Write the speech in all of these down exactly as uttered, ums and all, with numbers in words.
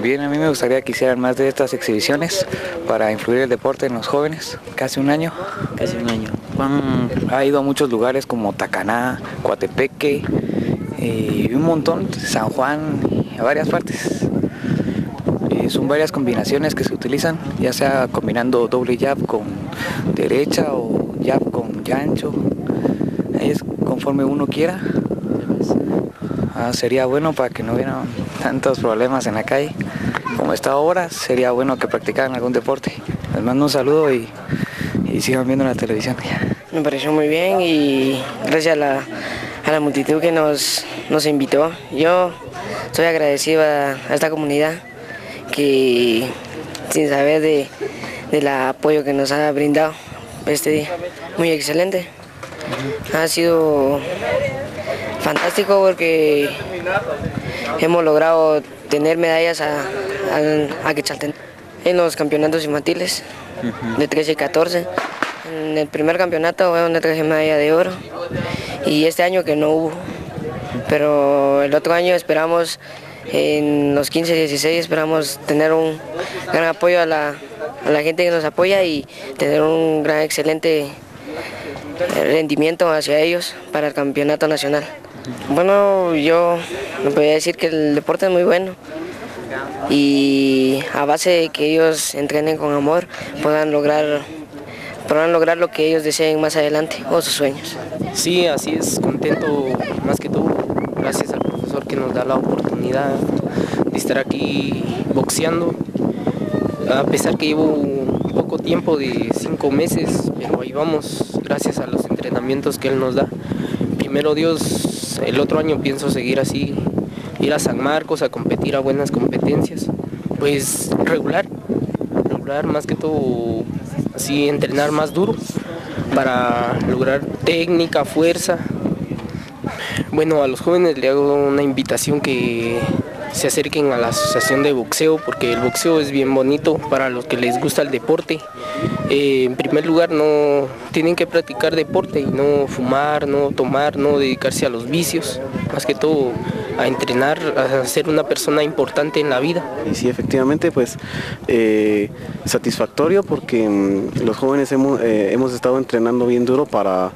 Bien, a mí me gustaría que hicieran más de estas exhibiciones para influir el deporte en los jóvenes. Casi un año. Casi un año. Juan ha ido a muchos lugares como Tacaná, Coatepeque y un montón, San Juan, a varias partes. Son varias combinaciones que se utilizan, ya sea combinando doble jab con derecha o jab con gancho, es conforme uno quiera. Ah, sería bueno para que no hubiera tantos problemas en la calle como está ahora, sería bueno que practicaran algún deporte. Les mando un saludo y, y sigan viendo la televisión. Me pareció muy bien y gracias a la, a la multitud que nos, nos invitó. Yo estoy agradecida a esta comunidad, que sin saber de, del apoyo que nos ha brindado este día. Muy excelente. Ha sido fantástico porque hemos logrado tener medallas a, a, a Quechalten en los campeonatos infantiles de trece y catorce. En el primer campeonato fue una traje medalla de oro y este año que no hubo, pero el otro año esperamos. En los quince y dieciséis esperamos tener un gran apoyo a la, a la gente que nos apoya y tener un gran excelente rendimiento hacia ellos para el campeonato nacional. Bueno, yo me podría decir que el deporte es muy bueno y a base de que ellos entrenen con amor podrán lograr, podrán lograr lo que ellos deseen más adelante o sus sueños. Sí, así es, contento más que todo, gracias al profesor que nos da la oportunidad de estar aquí boxeando, a pesar que llevo un poco tiempo de cinco meses, pero ahí vamos gracias a los entrenamientos que él nos da. Primero Dios, el otro año pienso seguir así, ir a San Marcos a competir a buenas competencias, pues regular, regular más que todo, así entrenar más duro para lograr técnica, fuerza. Bueno, a los jóvenes le hago una invitación que se acerquen a la asociación de boxeo, porque el boxeo es bien bonito para los que les gusta el deporte. Eh, en primer lugar, no tienen que practicar deporte y no fumar, no tomar, no dedicarse a los vicios, más que todo a entrenar, a ser una persona importante en la vida. Y sí, efectivamente, pues eh, satisfactorio porque mmm, los jóvenes hemos, eh, hemos estado entrenando bien duro para...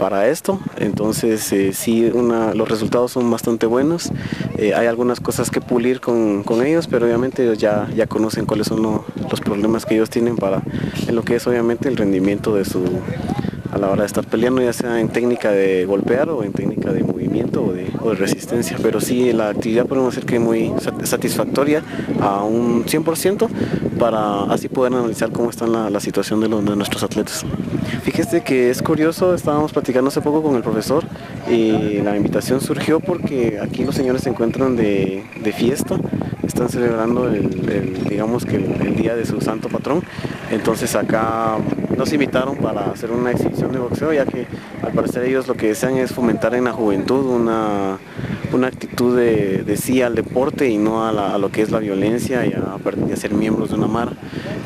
para esto, entonces eh, sí, una, los resultados son bastante buenos, eh, hay algunas cosas que pulir con, con ellos, pero obviamente ellos ya, ya conocen cuáles son lo, los problemas que ellos tienen para, en lo que es obviamente el rendimiento de su, a la hora de estar peleando, ya sea en técnica de golpear o en técnica de movimiento o de, o de resistencia, pero sí, la actividad podemos decir que es muy satisfactoria a un cien por ciento para así poder analizar cómo está la, la situación de, los, de nuestros atletas. Fíjese que es curioso, estábamos platicando hace poco con el profesor y la invitación surgió porque aquí los señores se encuentran de, de fiesta, están celebrando el, el, digamos que el, el día de su santo patrón, entonces acá nos invitaron para hacer una exhibición de boxeo, ya que al parecer ellos lo que desean es fomentar en la juventud una, una actitud de, de sí al deporte y no a, la, a lo que es la violencia y a, a ser miembros de una mara.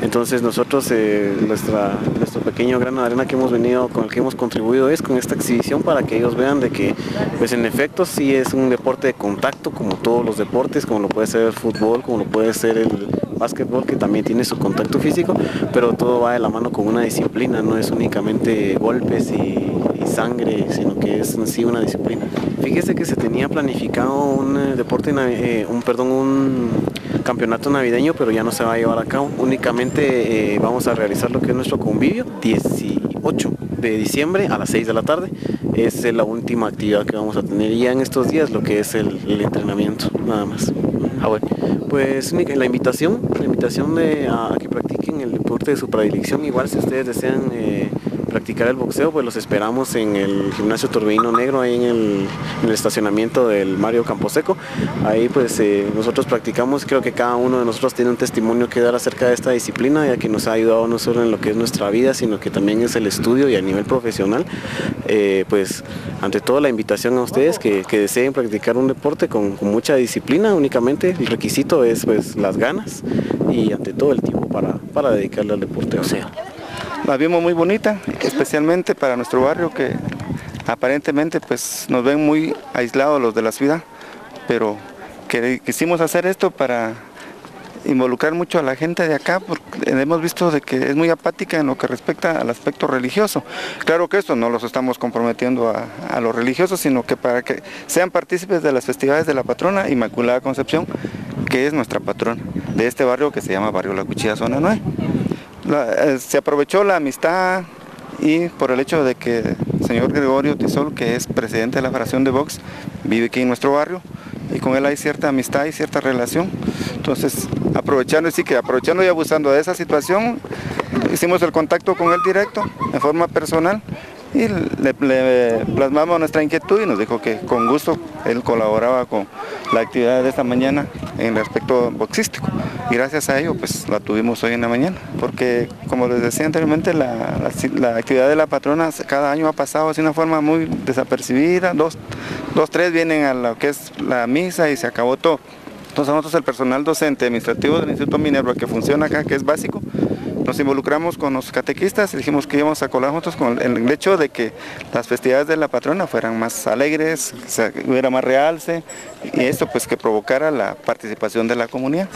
Entonces nosotros, eh, nuestra, nuestro pequeño grano de arena que hemos venido, con el que hemos contribuido es con esta exhibición para que ellos vean de que, pues en efecto, sí es un deporte de contacto como todos los deportes, como lo puede ser el fútbol, como lo puede ser el básquetbol, que también tiene su contacto físico, pero todo va de la mano con una disciplina, no es únicamente golpes y, y sangre, sino que es en sí una disciplina. Fíjese que se tenía planificado un eh, deporte, eh, un perdón, un campeonato navideño, pero ya no se va a llevar a cabo, únicamente eh, vamos a realizar lo que es nuestro convivio dieciocho de diciembre a las seis de la tarde, es eh, la última actividad que vamos a tener ya en estos días, lo que es el, el entrenamiento, nada más. Ah, bueno, pues la invitación, la invitación de, a, a que practiquen el deporte de su predilección, igual si ustedes desean eh, practicar el boxeo, pues los esperamos en el Gimnasio Turbino Negro, ahí en el, en el estacionamiento del Mario Camposeco. Ahí pues eh, nosotros practicamos, creo que cada uno de nosotros tiene un testimonio que dar acerca de esta disciplina, ya que nos ha ayudado no solo en lo que es nuestra vida, sino que también es el estudio y a nivel profesional. Eh, pues ante todo la invitación a ustedes que, que deseen practicar un deporte con, con mucha disciplina, únicamente el requisito es pues las ganas y ante todo el tiempo para, para dedicarle al deporte. O sea, la vimos muy bonita, especialmente para nuestro barrio, que aparentemente pues nos ven muy aislados los de la ciudad, pero que quisimos hacer esto para involucrar mucho a la gente de acá, porque hemos visto de que es muy apática en lo que respecta al aspecto religioso. Claro que esto no los estamos comprometiendo a, a los religiosos, sino que para que sean partícipes de las festividades de la patrona Inmaculada Concepción, que es nuestra patrona de este barrio que se llama Barrio La Cuchilla Zona Nueva. La, eh, se aprovechó la amistad y por el hecho de que el señor Gregorio Tisol, que es presidente de la Federación de Vox, vive aquí en nuestro barrio, y con él hay cierta amistad y cierta relación. Entonces, aprovechando, sí que aprovechando y abusando de esa situación, hicimos el contacto con él directo, en forma personal, y le, le plasmamos nuestra inquietud y nos dijo que con gusto él colaboraba con la actividad de esta mañana en el aspecto boxístico. Y gracias a ello, pues la tuvimos hoy en la mañana, porque como les decía anteriormente, la, la, la actividad de la patrona cada año ha pasado de una forma muy desapercibida, dos, dos, tres vienen a lo que es la misa y se acabó todo. Entonces nosotros, el personal docente administrativo del Instituto Minerva, que funciona acá, que es básico, nos involucramos con los catequistas y dijimos que íbamos a colar juntos con el hecho de que las festividades de la patrona fueran más alegres, que hubiera más realce, y esto pues que provocara la participación de la comunidad.